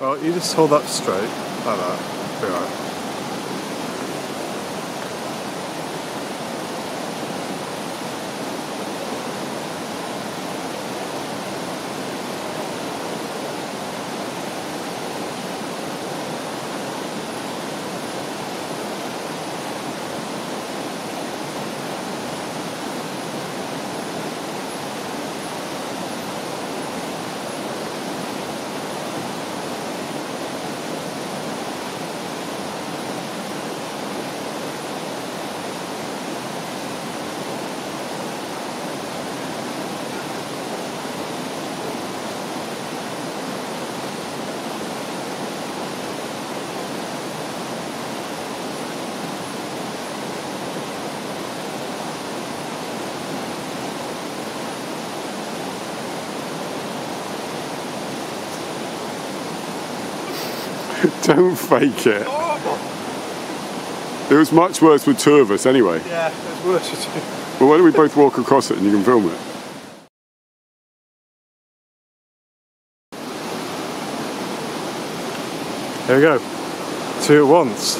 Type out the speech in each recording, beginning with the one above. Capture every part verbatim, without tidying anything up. Well, you just hold up straight, like that, be right. Don't fake it. Oh. It was much worse with two of us anyway. Yeah, it was worse with two. Well, why don't we both walk across it and you can film it? There we go. Two at once.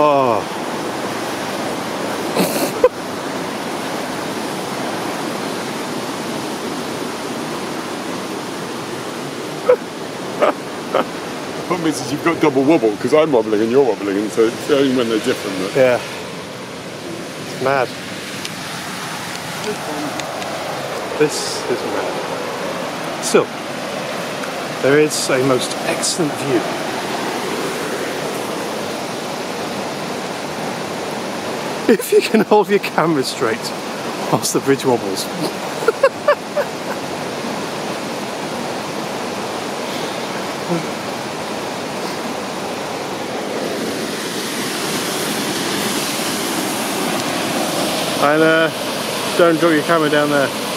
Oh. The problem is, is you've got double wobble because I'm wobbling and you're wobbling, and so it's only when they're different. But... yeah. It's mad. This is mad. Still, there is a most excellent view. If you can hold your camera straight whilst the bridge wobbles. And uh, don't drop your camera down there.